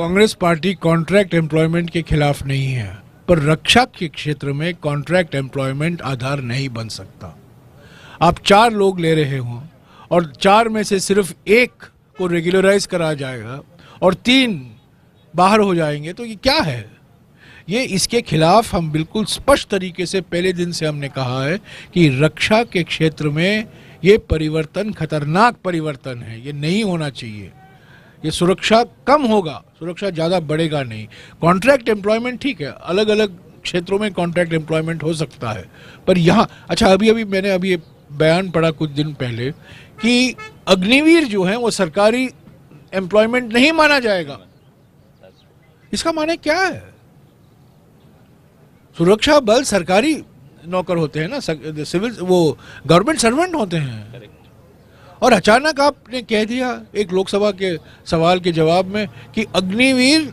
Congress party contract employment के खिलाफ नहीं है, पर रक्षा के क्षेत्र में कॉन्ट्रैक्ट एम्प्लॉयमेंट आधार नहीं बन सकता। आप चार लोग ले रहे हो और चार में से सिर्फ एक को रेगुलराइज करा जाएगा और तीन बाहर हो जाएंगे, तो ये क्या है? ये इसके खिलाफ हम बिल्कुल स्पष्ट तरीके से पहले दिन से हमने कहा है कि रक्षा के क्षेत्र में ये परिवर्तन खतरनाक परिवर्तन है, ये नहीं होना चाहिए। ये सुरक्षा कम होगा, सुरक्षा ज़्यादा बढ़ेगा नहीं। कॉन्ट्रैक्ट एम्प्लॉयमेंट ठीक है, अलग अलग क्षेत्रों में कॉन्ट्रैक्ट एम्प्लॉयमेंट हो सकता है, पर यहाँ अच्छा अभी मैंने बयान पढ़ा कुछ दिन पहले कि अग्निवीर जो है वो सरकारी एम्प्लॉयमेंट नहीं माना जाएगा। इसका माने क्या है? सुरक्षा बल सरकारी नौकर होते हैं ना, सिविल वो गवर्नमेंट सर्वेंट होते हैं, और अचानक आपने कह दिया एक लोकसभा के सवाल के जवाब में कि अग्निवीर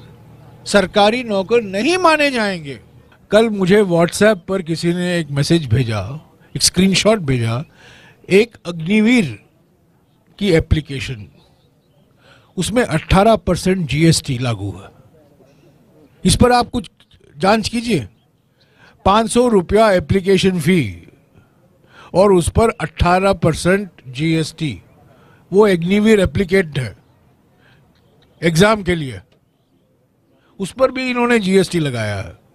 सरकारी नौकर नहीं माने जाएंगे। कल मुझे व्हाट्सएप पर किसी ने एक मैसेज भेजा, एक स्क्रीनशॉट भेजा एक अग्निवीर की एप्लीकेशन, उसमें 18% जीएसटी लागू है। इस पर आप कुछ जांच कीजिए, 500 रुपया एप्लीकेशन फी और उस पर 18% जीएसटी। वो अग्निवीर एप्लीकेंट है एग्जाम के लिए, उस पर भी इन्होंने जीएसटी लगाया है।